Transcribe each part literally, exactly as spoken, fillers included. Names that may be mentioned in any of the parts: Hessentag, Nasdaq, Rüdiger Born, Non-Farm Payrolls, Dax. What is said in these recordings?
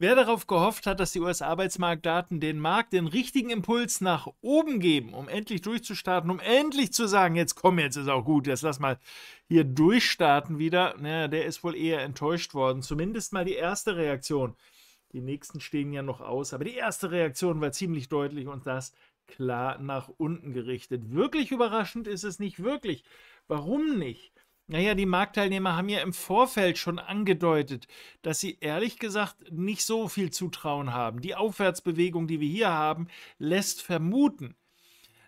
Wer darauf gehofft hat, dass die U S-Arbeitsmarktdaten den Markt den richtigen Impuls nach oben geben, um endlich durchzustarten, um endlich zu sagen, jetzt komm, jetzt ist auch gut, jetzt lass mal hier durchstarten wieder, naja, der ist wohl eher enttäuscht worden. Zumindest mal die erste Reaktion. Die nächsten stehen ja noch aus, aber die erste Reaktion war ziemlich deutlich und das klar nach unten gerichtet. Wirklich überraschend ist es nicht wirklich. Warum nicht? Naja, die Marktteilnehmer haben ja im Vorfeld schon angedeutet, dass sie ehrlich gesagt nicht so viel Zutrauen haben. Die Aufwärtsbewegung, die wir hier haben, lässt vermuten,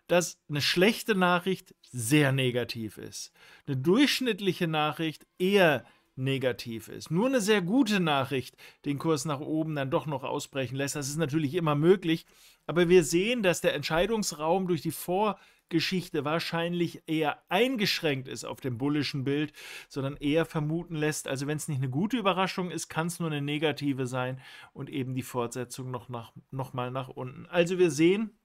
dass eine schlechte Nachricht sehr negativ ist. Eine durchschnittliche Nachricht eher negativ ist. Nur eine sehr gute Nachricht den Kurs nach oben dann doch noch ausbrechen lässt. Das ist natürlich immer möglich, aber wir sehen, dass der Entscheidungsraum durch die Vor- Geschichte wahrscheinlich eher eingeschränkt ist auf dem bullischen Bild, sondern eher vermuten lässt, also wenn es nicht eine gute Überraschung ist, kann es nur eine negative sein und eben die Fortsetzung noch, nach, noch mal nach unten. Also wir sehen,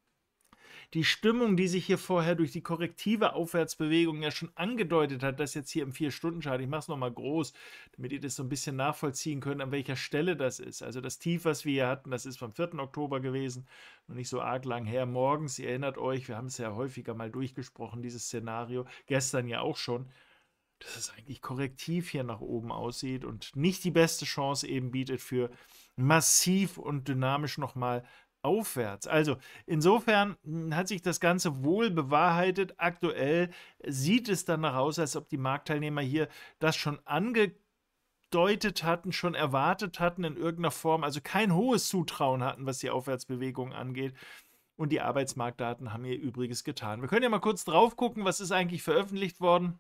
die Stimmung, die sich hier vorher durch die korrektive Aufwärtsbewegung ja schon angedeutet hat, das jetzt hier im vier Stunden Chart, ich mache es nochmal groß, damit ihr das so ein bisschen nachvollziehen könnt, an welcher Stelle das ist. Also das Tief, was wir hier hatten, das ist vom vierten Oktober gewesen, noch nicht so arg lang her. Morgens, ihr erinnert euch, wir haben es ja häufiger mal durchgesprochen, dieses Szenario, gestern ja auch schon, dass es eigentlich korrektiv hier nach oben aussieht und nicht die beste Chance eben bietet für massiv und dynamisch nochmal aufwärts. Also insofern hat sich das Ganze wohl bewahrheitet. Aktuell sieht es danach aus, als ob die Marktteilnehmer hier das schon angedeutet hatten, schon erwartet hatten in irgendeiner Form, also kein hohes Zutrauen hatten, was die Aufwärtsbewegung angeht. Und die Arbeitsmarktdaten haben ihr Übriges getan. Wir können ja mal kurz drauf gucken, was ist eigentlich veröffentlicht worden.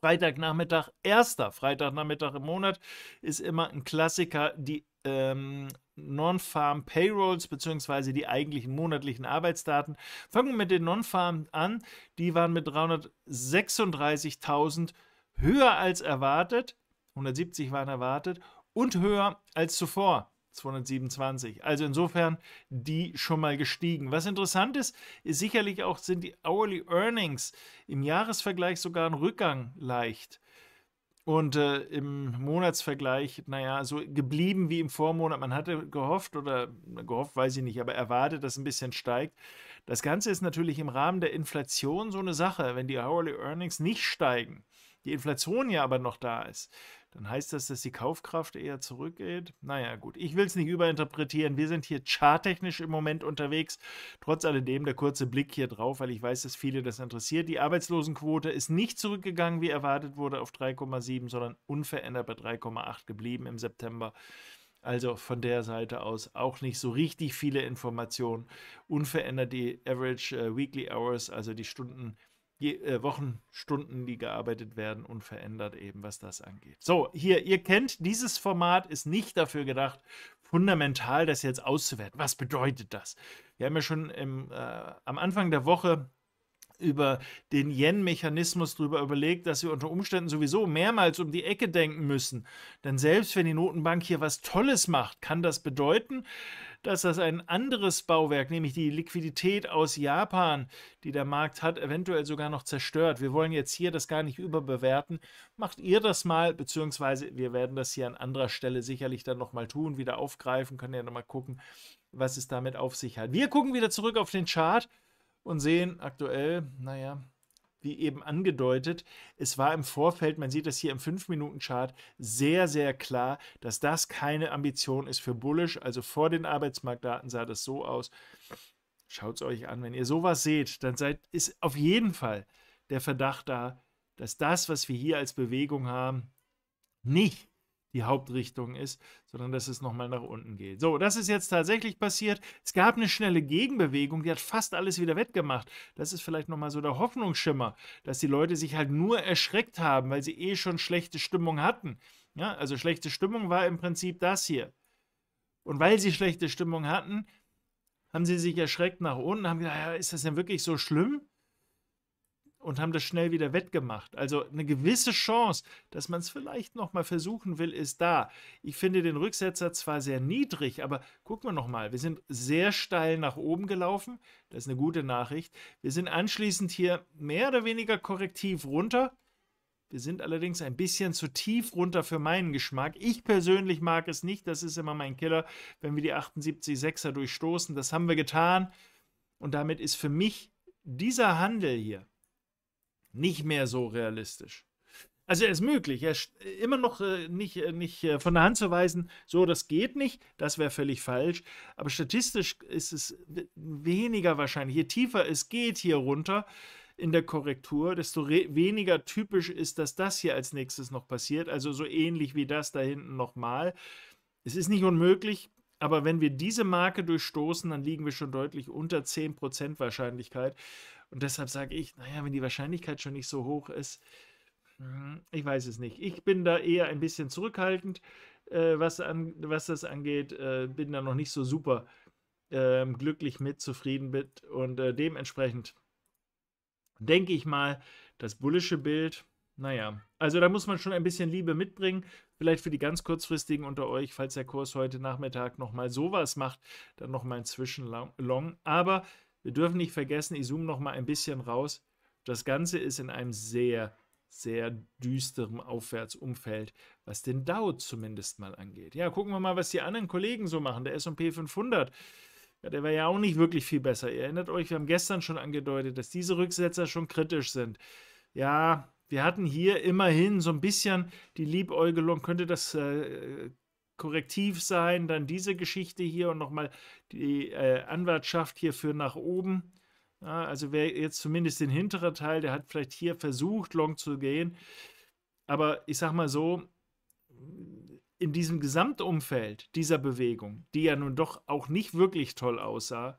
Freitagnachmittag, erster Freitagnachmittag im Monat ist immer ein Klassiker, die ähm, Non-Farm Payrolls bzw. die eigentlichen monatlichen Arbeitsdaten. Fangen wir mit den Non-Farm an. Die waren mit dreihundertsechsunddreißigtausend höher als erwartet, hundertsiebzig waren erwartet und höher als zuvor, zweihundertsiebenundzwanzig. Also insofern die schon mal gestiegen. Was interessant ist, ist sicherlich auch, sind die Hourly Earnings im Jahresvergleich sogar ein Rückgang leicht. Und äh, im Monatsvergleich, naja, so geblieben wie im Vormonat. Man hatte gehofft oder gehofft, weiß ich nicht, aber erwartet, dass ein bisschen steigt. Das Ganze ist natürlich im Rahmen der Inflation so eine Sache. Wenn die Hourly Earnings nicht steigen, die Inflation ja aber noch da ist, dann heißt das, dass die Kaufkraft eher zurückgeht. Naja, gut, ich will es nicht überinterpretieren. Wir sind hier charttechnisch im Moment unterwegs. Trotz alledem der kurze Blick hier drauf, weil ich weiß, dass viele das interessiert. Die Arbeitslosenquote ist nicht zurückgegangen, wie erwartet wurde, auf drei Komma sieben, sondern unverändert bei drei Komma acht geblieben im September. Also von der Seite aus auch nicht so richtig viele Informationen. Unverändert die Average Weekly Hours, also die Stunden, Je, äh, Wochenstunden, die gearbeitet werden, unverändert eben, was das angeht. So, hier, ihr kennt, dieses Format ist nicht dafür gedacht, fundamental das jetzt auszuwerten. Was bedeutet das? Wir haben ja schon im, äh, am Anfang der Woche über den Yen-Mechanismus drüber überlegt, dass wir unter Umständen sowieso mehrmals um die Ecke denken müssen. Denn selbst wenn die Notenbank hier was Tolles macht, kann das bedeuten, dass das ein anderes Bauwerk, nämlich die Liquidität aus Japan, die der Markt hat, eventuell sogar noch zerstört. Wir wollen jetzt hier das gar nicht überbewerten. Macht ihr das mal, beziehungsweise wir werden das hier an anderer Stelle sicherlich dann nochmal tun, wieder aufgreifen, können ja nochmal gucken, was es damit auf sich hat. Wir gucken wieder zurück auf den Chart und sehen aktuell, naja, wie eben angedeutet, es war im Vorfeld, man sieht das hier im fünf Minuten Chart, sehr, sehr klar, dass das keine Ambition ist für bullish. Also vor den Arbeitsmarktdaten sah das so aus. Schaut es euch an, wenn ihr sowas seht, dann seid, ist auf jeden Fall der Verdacht da, dass das, was wir hier als Bewegung haben, nicht die Hauptrichtung ist, sondern dass es nochmal nach unten geht. So, das ist jetzt tatsächlich passiert. Es gab eine schnelle Gegenbewegung, die hat fast alles wieder wettgemacht. Das ist vielleicht nochmal so der Hoffnungsschimmer, dass die Leute sich halt nur erschreckt haben, weil sie eh schon schlechte Stimmung hatten. Ja, also schlechte Stimmung war im Prinzip das hier. Und weil sie schlechte Stimmung hatten, haben sie sich erschreckt nach unten, haben gedacht, ja, ist das denn wirklich so schlimm? Und haben das schnell wieder wettgemacht. Also eine gewisse Chance, dass man es vielleicht nochmal versuchen will, ist da. Ich finde den Rücksetzer zwar sehr niedrig, aber gucken wir nochmal. Wir sind sehr steil nach oben gelaufen. Das ist eine gute Nachricht. Wir sind anschließend hier mehr oder weniger korrektiv runter. Wir sind allerdings ein bisschen zu tief runter für meinen Geschmack. Ich persönlich mag es nicht, das ist immer mein Killer, wenn wir die achtundsiebzig Komma sechser durchstoßen. Das haben wir getan und damit ist für mich dieser Handel hier nicht mehr so realistisch. Also er ist möglich, er ist immer noch äh, nicht, äh, nicht äh, von der Hand zu weisen, so das geht nicht, das wäre völlig falsch, aber statistisch ist es weniger wahrscheinlich. Je tiefer es geht hier runter in der Korrektur, desto weniger typisch ist, dass das hier als nächstes noch passiert, also so ähnlich wie das da hinten nochmal. Es ist nicht unmöglich, aber wenn wir diese Marke durchstoßen, dann liegen wir schon deutlich unter zehn Prozent Wahrscheinlichkeit und deshalb sage ich, naja, wenn die Wahrscheinlichkeit schon nicht so hoch ist, ich weiß es nicht. Ich bin da eher ein bisschen zurückhaltend, äh, was, an, was das angeht. Äh, bin da noch nicht so super äh, glücklich mit, zufrieden mit. Und äh, dementsprechend denke ich mal, das bullische Bild, naja, also da muss man schon ein bisschen Liebe mitbringen. Vielleicht für die ganz kurzfristigen unter euch, falls der Kurs heute Nachmittag nochmal sowas macht, dann nochmal ein Zwischenlong. Aber wir dürfen nicht vergessen, ich zoome nochmal ein bisschen raus. Das Ganze ist in einem sehr sehr düsterem Aufwärtsumfeld, was den Dow zumindest mal angeht. Ja, gucken wir mal, was die anderen Kollegen so machen. Der S und P fünfhundert, ja, der war ja auch nicht wirklich viel besser. Ihr erinnert euch, wir haben gestern schon angedeutet, dass diese Rücksetzer schon kritisch sind. Ja, wir hatten hier immerhin so ein bisschen die Liebäugelung, könnte das äh, korrektiv sein, dann diese Geschichte hier und nochmal die äh, Anwartschaft hierfür nach oben. Also wer jetzt zumindest den hinteren Teil, der hat vielleicht hier versucht, long zu gehen. Aber ich sag mal so, in diesem Gesamtumfeld dieser Bewegung, die ja nun doch auch nicht wirklich toll aussah,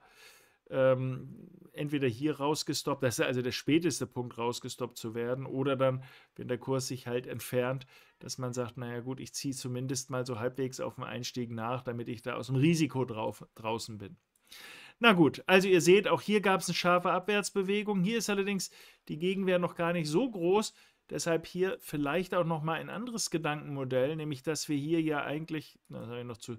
ähm, entweder hier rausgestoppt, das ist also der späteste Punkt, rausgestoppt zu werden, oder dann, wenn der Kurs sich halt entfernt, dass man sagt, naja gut, ich ziehe zumindest mal so halbwegs auf den Einstieg nach, damit ich da aus dem Risiko drauf, draußen bin. Na gut, also ihr seht, auch hier gab es eine scharfe Abwärtsbewegung. Hier ist allerdings die Gegenwehr noch gar nicht so groß. Deshalb hier vielleicht auch nochmal ein anderes Gedankenmodell, nämlich dass wir hier ja eigentlich, das habe ich noch zu,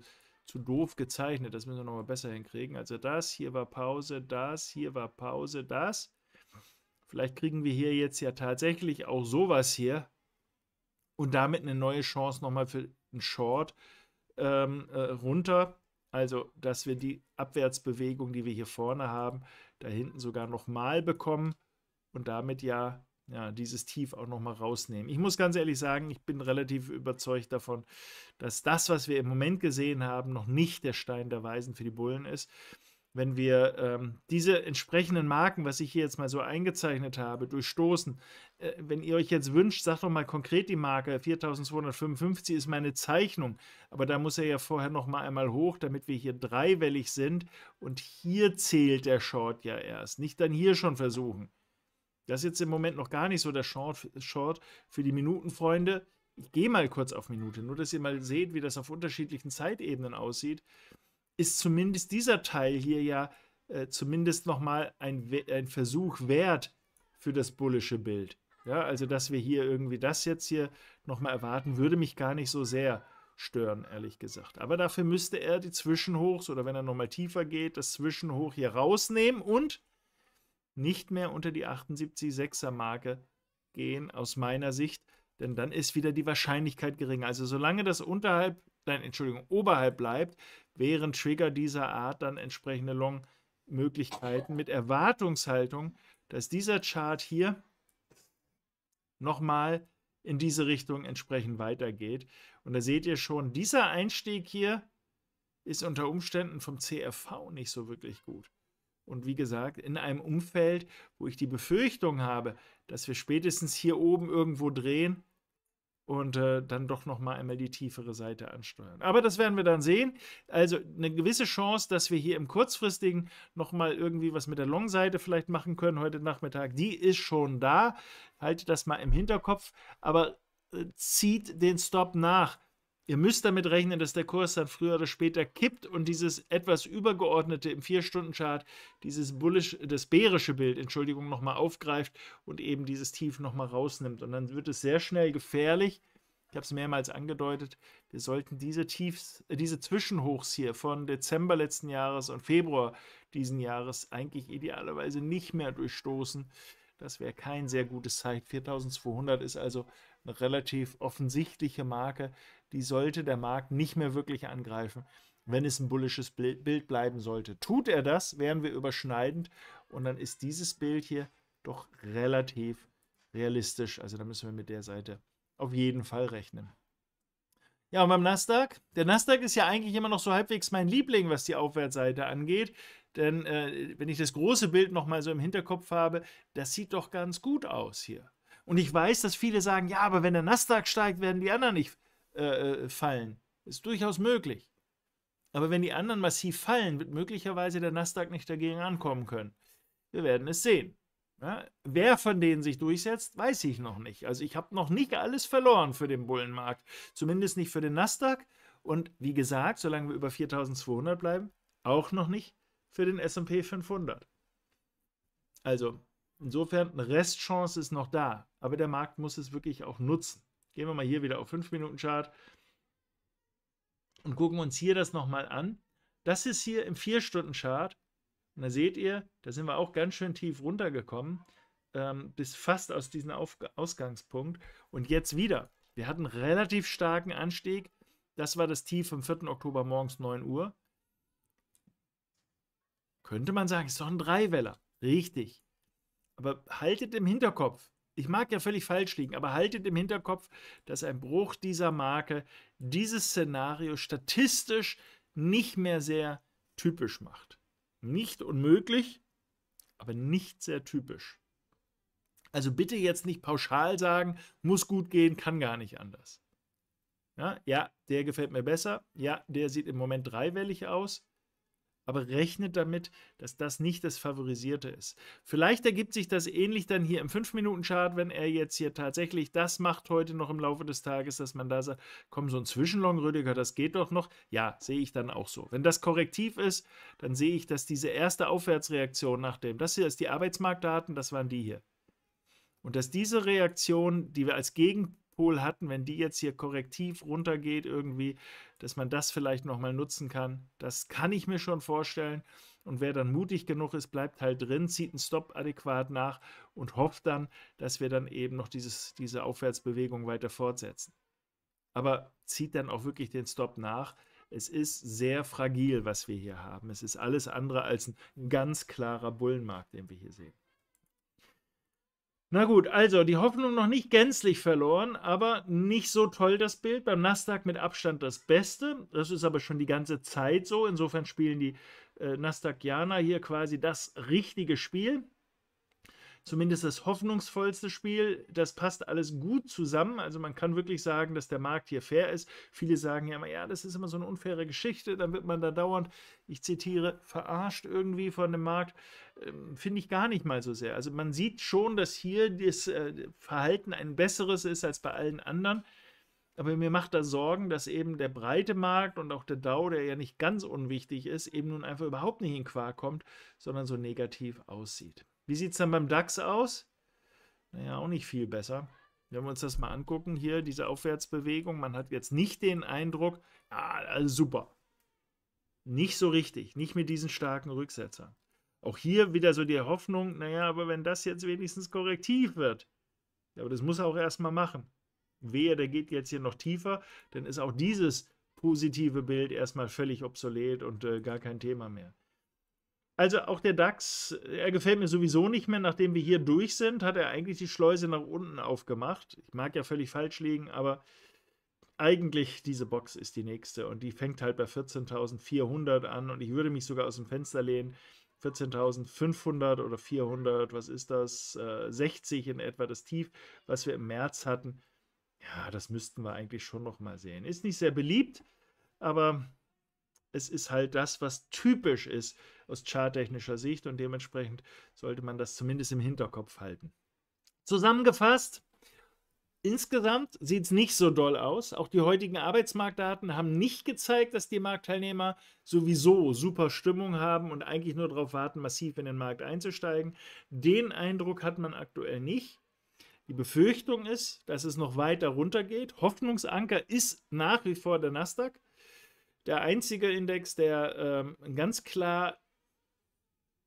zu doof gezeichnet, das müssen wir nochmal besser hinkriegen. Also das, hier war Pause, das, hier war Pause, das. Vielleicht kriegen wir hier jetzt ja tatsächlich auch sowas hier und damit eine neue Chance nochmal für einen Short ähm, äh, runter. Also, dass wir die Abwärtsbewegung, die wir hier vorne haben, da hinten sogar nochmal bekommen und damit ja, ja dieses Tief auch nochmal rausnehmen. Ich muss ganz ehrlich sagen, ich bin relativ überzeugt davon, dass das, was wir im Moment gesehen haben, noch nicht der Stein der Weisen für die Bullen ist. Wenn wir ähm, diese entsprechenden Marken, was ich hier jetzt mal so eingezeichnet habe, durchstoßen, äh, wenn ihr euch jetzt wünscht, sagt doch mal konkret die Marke, viertausendzweihundertfünfundfünfzig ist meine Zeichnung, aber da muss er ja vorher noch mal einmal hoch, damit wir hier dreiwellig sind und hier zählt der Short ja erst, nicht dann hier schon versuchen. Das ist jetzt im Moment noch gar nicht so der Short, Short für die Minutenfreunde. Ich gehe mal kurz auf Minute, nur dass ihr mal seht, wie das auf unterschiedlichen Zeitebenen aussieht. Ist zumindest dieser Teil hier ja äh, zumindest nochmal ein, ein Versuch wert für das bullische Bild. Ja, also, dass wir hier irgendwie das jetzt hier nochmal erwarten, würde mich gar nicht so sehr stören, ehrlich gesagt. Aber dafür müsste er die Zwischenhochs oder wenn er nochmal tiefer geht, das Zwischenhoch hier rausnehmen und nicht mehr unter die achtundsiebzig Komma sechser Marke gehen, aus meiner Sicht, denn dann ist wieder die Wahrscheinlichkeit geringer. Also, solange das unterhalb, nein, Entschuldigung, oberhalb bleibt, wären Trigger dieser Art dann entsprechende Long-Möglichkeiten mit Erwartungshaltung, dass dieser Chart hier nochmal in diese Richtung entsprechend weitergeht. Und da seht ihr schon, dieser Einstieg hier ist unter Umständen vom C R V nicht so wirklich gut. Und wie gesagt, in einem Umfeld, wo ich die Befürchtung habe, dass wir spätestens hier oben irgendwo drehen, und äh, dann doch nochmal einmal die tiefere Seite ansteuern. Aber das werden wir dann sehen. Also eine gewisse Chance, dass wir hier im Kurzfristigen nochmal irgendwie was mit der Long-Seite vielleicht machen können heute Nachmittag, die ist schon da. Haltet das mal im Hinterkopf, aber äh, zieht den Stop nach. Ihr müsst damit rechnen, dass der Kurs dann früher oder später kippt und dieses etwas übergeordnete im vier Stunden Chart, dieses bullish, das bärische Bild, Entschuldigung, nochmal aufgreift und eben dieses Tief nochmal rausnimmt. Und dann wird es sehr schnell gefährlich. Ich habe es mehrmals angedeutet, wir sollten diese Tiefs, diese Zwischenhochs hier von Dezember letzten Jahres und Februar diesen Jahres eigentlich idealerweise nicht mehr durchstoßen. Das wäre kein sehr gutes Zeichen. viertausendzweihundert ist also eine relativ offensichtliche Marke. Die sollte der Markt nicht mehr wirklich angreifen, wenn es ein bullisches Bild bleiben sollte. Tut er das, wären wir überschneidend und dann ist dieses Bild hier doch relativ realistisch. Also da müssen wir mit der Seite auf jeden Fall rechnen. Ja, und beim Nasdaq? Der Nasdaq ist ja eigentlich immer noch so halbwegs mein Liebling, was die Aufwärtsseite angeht. Denn äh, wenn ich das große Bild nochmal so im Hinterkopf habe, das sieht doch ganz gut aus hier. Und ich weiß, dass viele sagen, ja, aber wenn der Nasdaq steigt, werden die anderen nicht äh, fallen. Ist durchaus möglich. Aber wenn die anderen massiv fallen, wird möglicherweise der Nasdaq nicht dagegen ankommen können. Wir werden es sehen. Ja, wer von denen sich durchsetzt, weiß ich noch nicht. Also ich habe noch nicht alles verloren für den Bullenmarkt. Zumindest nicht für den Nasdaq. Und wie gesagt, solange wir über viertausendzweihundert bleiben, auch noch nicht für den S und P fünfhundert. Also insofern, eine Restchance ist noch da. Aber der Markt muss es wirklich auch nutzen. Gehen wir mal hier wieder auf fünf Minuten Chart und gucken uns hier das nochmal an. Das ist hier im vier Stunden Chart. Und da seht ihr, da sind wir auch ganz schön tief runtergekommen, ähm, bis fast aus diesem Auf- Ausgangspunkt. Und jetzt wieder. Wir hatten einen relativ starken Anstieg. Das war das Tief vom vierten Oktober morgens neun Uhr. Könnte man sagen, ist doch ein Dreiwäller. Richtig. Aber haltet im Hinterkopf, ich mag ja völlig falsch liegen, aber haltet im Hinterkopf, dass ein Bruch dieser Marke dieses Szenario statistisch nicht mehr sehr typisch macht. Nicht unmöglich, aber nicht sehr typisch. Also bitte jetzt nicht pauschal sagen, muss gut gehen, kann gar nicht anders. Ja, ja, der gefällt mir besser. Ja, der sieht im Moment dreiwellig aus. Aber rechnet damit, dass das nicht das Favorisierte ist. Vielleicht ergibt sich das ähnlich dann hier im fünf Minuten Chart, wenn er jetzt hier tatsächlich das macht heute noch im Laufe des Tages, dass man da sagt, komm, so ein Zwischenlong, Rüdiger, das geht doch noch. Ja, sehe ich dann auch so. Wenn das korrektiv ist, dann sehe ich, dass diese erste Aufwärtsreaktion nach dem, das hier ist die Arbeitsmarktdaten, das waren die hier. Und dass diese Reaktion, die wir als Gegenpol hatten, wenn die jetzt hier korrektiv runtergeht irgendwie, dass man das vielleicht nochmal nutzen kann. Das kann ich mir schon vorstellen. Und wer dann mutig genug ist, bleibt halt drin, zieht einen Stop adäquat nach und hofft dann, dass wir dann eben noch dieses, diese Aufwärtsbewegung weiter fortsetzen. Aber zieht dann auch wirklich den Stop nach. Es ist sehr fragil, was wir hier haben. Es ist alles andere als ein ganz klarer Bullenmarkt, den wir hier sehen. Na gut, also die Hoffnung noch nicht gänzlich verloren, aber nicht so toll das Bild. Beim Nasdaq mit Abstand das Beste. Das ist aber schon die ganze Zeit so. Insofern spielen die äh, Nasdaqianer hier quasi das richtige Spiel. Zumindest das hoffnungsvollste Spiel. Das passt alles gut zusammen. Also man kann wirklich sagen, dass der Markt hier fair ist. Viele sagen ja immer, ja, das ist immer so eine unfaire Geschichte. Dann wird man da dauernd, ich zitiere, verarscht irgendwie von dem Markt. Finde ich gar nicht mal so sehr. Also man sieht schon, dass hier das Verhalten ein besseres ist als bei allen anderen. Aber mir macht da Sorgen, dass eben der breite Markt und auch der Dow, der ja nicht ganz unwichtig ist, eben nun einfach überhaupt nicht in Quark kommt, sondern so negativ aussieht. Wie sieht es dann beim DAX aus? Naja, auch nicht viel besser. Wenn wir uns das mal angucken, hier diese Aufwärtsbewegung, man hat jetzt nicht den Eindruck, ja, also super. Nicht so richtig, nicht mit diesen starken Rücksetzern. Auch hier wieder so die Hoffnung, naja, aber wenn das jetzt wenigstens korrektiv wird, ja, aber das muss er auch erstmal machen. Wehe, der geht jetzt hier noch tiefer, dann ist auch dieses positive Bild erstmal völlig obsolet und äh, gar kein Thema mehr. Also auch der DAX, er gefällt mir sowieso nicht mehr, nachdem wir hier durch sind, hat er eigentlich die Schleuse nach unten aufgemacht. Ich mag ja völlig falsch liegen, aber eigentlich diese Box ist die nächste und die fängt halt bei vierzehntausendvierhundert an und ich würde mich sogar aus dem Fenster lehnen, vierzehntausendfünfhundert oder vierhundert, was ist das, sechzig in etwa das Tief, was wir im März hatten. Ja, das müssten wir eigentlich schon nochmal sehen. Ist nicht sehr beliebt, aber es ist halt das, was typisch ist aus charttechnischer Sicht und dementsprechend sollte man das zumindest im Hinterkopf halten. Zusammengefasst, insgesamt sieht es nicht so doll aus. Auch die heutigen Arbeitsmarktdaten haben nicht gezeigt, dass die Marktteilnehmer sowieso super Stimmung haben und eigentlich nur darauf warten, massiv in den Markt einzusteigen. Den Eindruck hat man aktuell nicht. Die Befürchtung ist, dass es noch weiter runtergeht. Hoffnungsanker ist nach wie vor der Nasdaq. Der einzige Index, der ähm, ganz klar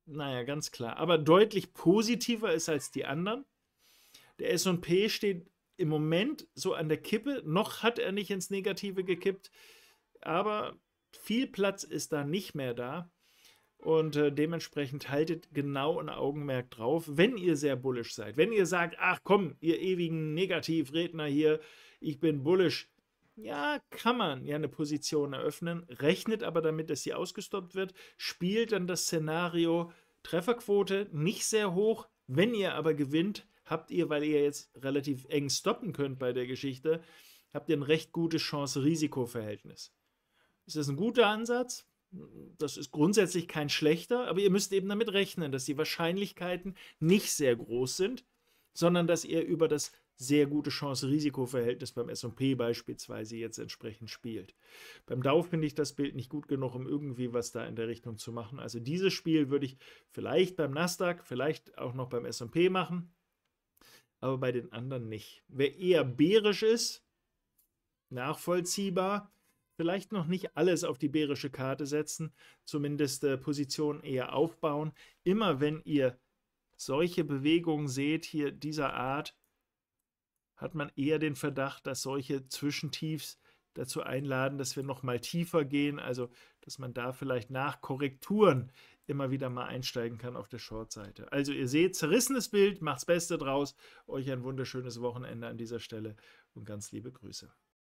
naja, ganz klar, aber deutlich positiver ist als die anderen. Der S und P steht im Moment so an der Kippe, noch hat er nicht ins Negative gekippt, aber viel Platz ist da nicht mehr da und äh, dementsprechend haltet genau ein Augenmerk drauf, wenn ihr sehr bullisch seid. Wenn ihr sagt, ach komm, ihr ewigen Negativredner hier, ich bin bullisch, ja, kann man ja eine Position eröffnen, rechnet aber damit, dass sie ausgestoppt wird, spielt dann das Szenario Trefferquote nicht sehr hoch, wenn ihr aber gewinnt, habt ihr, weil ihr jetzt relativ eng stoppen könnt bei der Geschichte, habt ihr ein recht gutes Chance-Risiko-Verhältnis. Das ist ein guter Ansatz, das ist grundsätzlich kein schlechter, aber ihr müsst eben damit rechnen, dass die Wahrscheinlichkeiten nicht sehr groß sind, sondern dass ihr über das sehr gute Chance-Risiko-Verhältnis beim S und P beispielsweise jetzt entsprechend spielt. Beim Dow finde ich das Bild nicht gut genug, um irgendwie was da in der Richtung zu machen. Also dieses Spiel würde ich vielleicht beim Nasdaq, vielleicht auch noch beim S und P machen, aber bei den anderen nicht. Wer eher bärisch ist, nachvollziehbar, vielleicht noch nicht alles auf die bärische Karte setzen, zumindest äh, Positionen eher aufbauen. Immer wenn ihr solche Bewegungen seht, hier dieser Art, hat man eher den Verdacht, dass solche Zwischentiefs dazu einladen, dass wir nochmal tiefer gehen, also dass man da vielleicht nach Korrekturen immer wieder mal einsteigen kann auf der Short-Seite. Also ihr seht, zerrissenes Bild, macht's Beste draus. Euch ein wunderschönes Wochenende an dieser Stelle und ganz liebe Grüße.